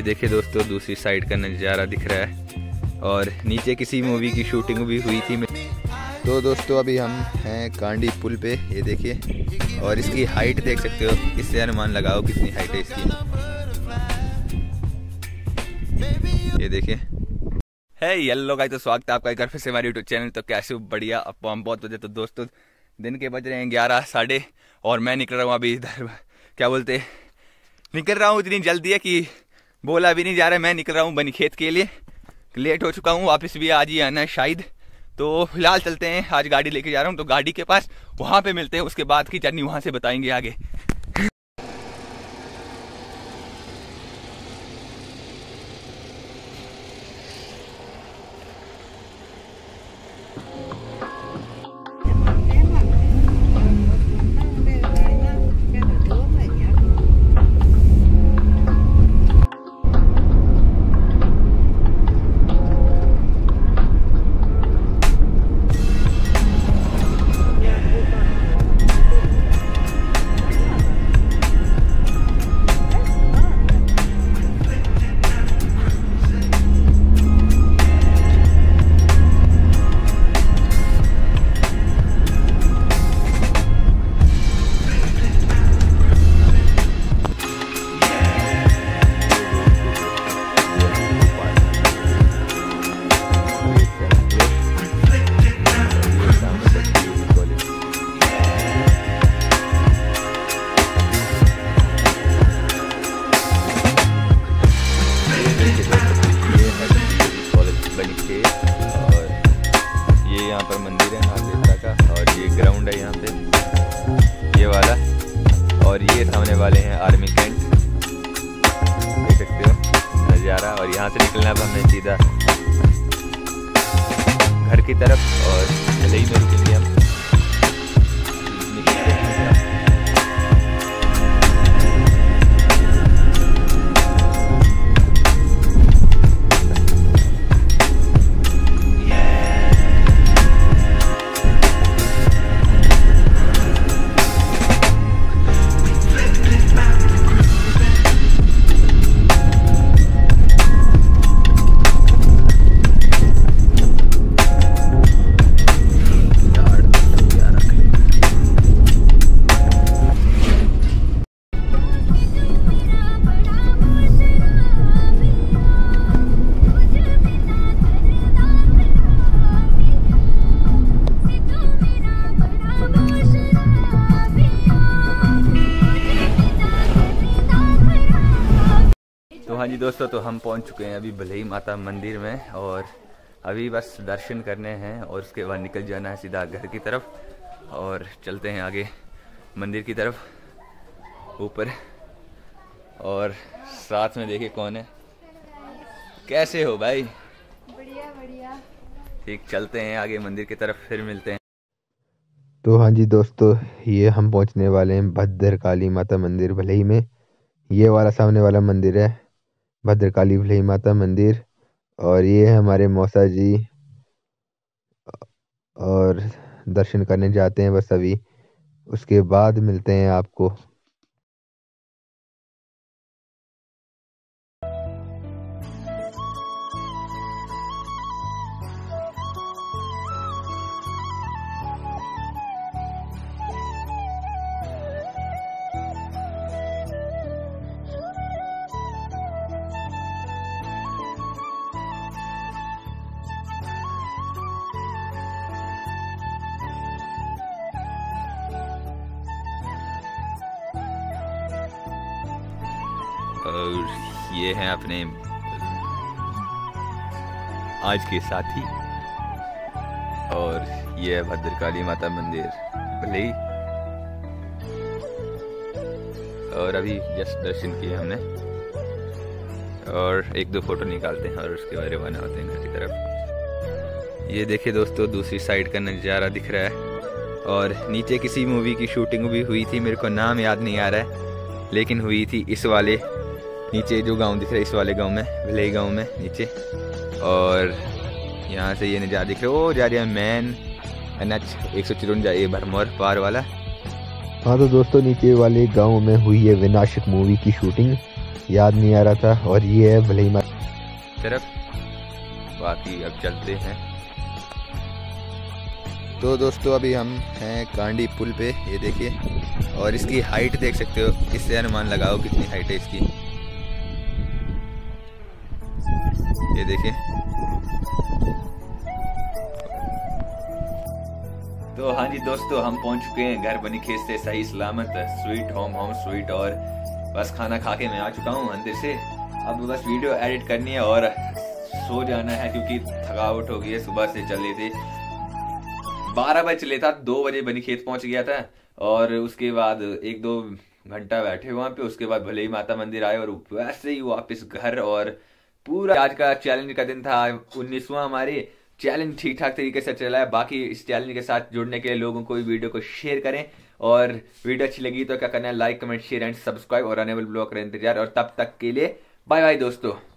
ये देखिए दोस्तों, दूसरी साइड का नज़ारा दिख रहा है और नीचे किसी मूवी की शूटिंग भी हुई थी। तो दोस्तों अभी हम हैं कांडी पुल पे, ये देखिए, और इसकी हाइट देख सकते हो, इससे अनुमान लगाओ कितनी हाइट है इसकी, ये देखिए। हे येलो गाइस, तो स्वागत है आपका एक बार फिर से हमारे यूट्यूब चैनल। तो कैसे हो? बढ़िया। अब हम बहुत बजे, तो दोस्तों दिन के बज रहे हैं 11 साढ़े, और मैं निकल रहा हूँ अभी इधर, क्या बोलते, निकल रहा हूँ इतनी जल्दी है कि बोला भी नहीं जा रहा है। मैं निकल रहा हूँ बनीखेत के लिए, लेट हो चुका हूँ, वापस भी आज ही आना है शायद। तो फिलहाल चलते हैं, आज गाड़ी लेके जा रहा हूँ तो गाड़ी के पास, वहाँ पे मिलते हैं, उसके बाद की जर्नी वहाँ से बताएंगे आगे। घर की तरफ और भलेई में रुकेंगे हम। हाँ जी दोस्तों, तो हम पहुंच चुके हैं अभी भलेई माता मंदिर में, और अभी बस दर्शन करने हैं और उसके बाद निकल जाना है सीधा घर की तरफ, और चलते हैं आगे मंदिर की तरफ ऊपर। और साथ में देखिए कौन है। कैसे हो भाई? बढ़िया बढ़िया। ठीक, चलते हैं आगे मंदिर की तरफ, फिर मिलते हैं। तो हाँ जी दोस्तों, ये हम पहुंचने वाले हैं भद्रकाली माता मंदिर भलेई में। ये वाला सामने वाला मंदिर है भद्रकाली भलेई माता मंदिर, और ये हमारे मौसा जी, और दर्शन करने जाते हैं बस अभी, उसके बाद मिलते हैं आपको। और ये हैं अपने आज के साथी, और ये है भद्रकाली माता मंदिर भलेई। और अभी जस्ट दर्शन किए हमने, और एक दो फोटो निकालते हैं और उसके बाद रवाना होते हैं घर की तरफ। ये देखिए दोस्तों, दूसरी साइड का नज़ारा दिख रहा है, और नीचे किसी मूवी की शूटिंग भी हुई थी, मेरे को नाम याद नहीं आ रहा है, लेकिन हुई थी इस वाले नीचे जो गांव दिख रहा है, इस वाले गांव में, भलेई गांव में नीचे। और यहाँ से ये नज़ारा दिख रहा है, वो जा रही है मैन NH 154, ये भरमौर पार वाला। हाँ तो दोस्तों, नीचे वाले गांव में हुई है विनाशक मूवी की शूटिंग, याद नहीं आ रहा था। और ये है भलेई माता तरफ। बाकी अब चलते हैं। तो दोस्तों अभी हम हैं कांडी पुल पे, ये देखिए, और इसकी हाइट देख सकते हो, इससे अनुमान लगाओ कितनी हाइट है इसकी। ये देखिए। तो हाँ जी दोस्तों, हम पहुंच चुके हैं घर बनी खेत से सही सलामत स्वीट होम स्वीट, और बस खाना खा के मैं आ चुका हूँ अंदर से। अब बस वीडियो एडिट करनी है और सो जाना है क्योंकि थकावट हो गई है। सुबह से चले थे, 12 बजे चले था, 2 बजे बनी खेत पहुंच गया था, और उसके बाद 1-2 घंटा बैठे वहां पे। उसके बाद भलेई माता मंदिर आए और वैसे ही वापस घर। और पूरा आज का चैलेंज का दिन था, 19वां हमारे चैलेंज ठीक ठाक तरीके से चला है। बाकी इस चैलेंज के साथ जुड़ने के लिए लोगों को वीडियो को शेयर करें, और वीडियो अच्छी लगी तो क्या करना है, like comment share and subscribe, और आने वाले ब्लॉग का इंतजार। और तब तक के लिए बाय बाय दोस्तों।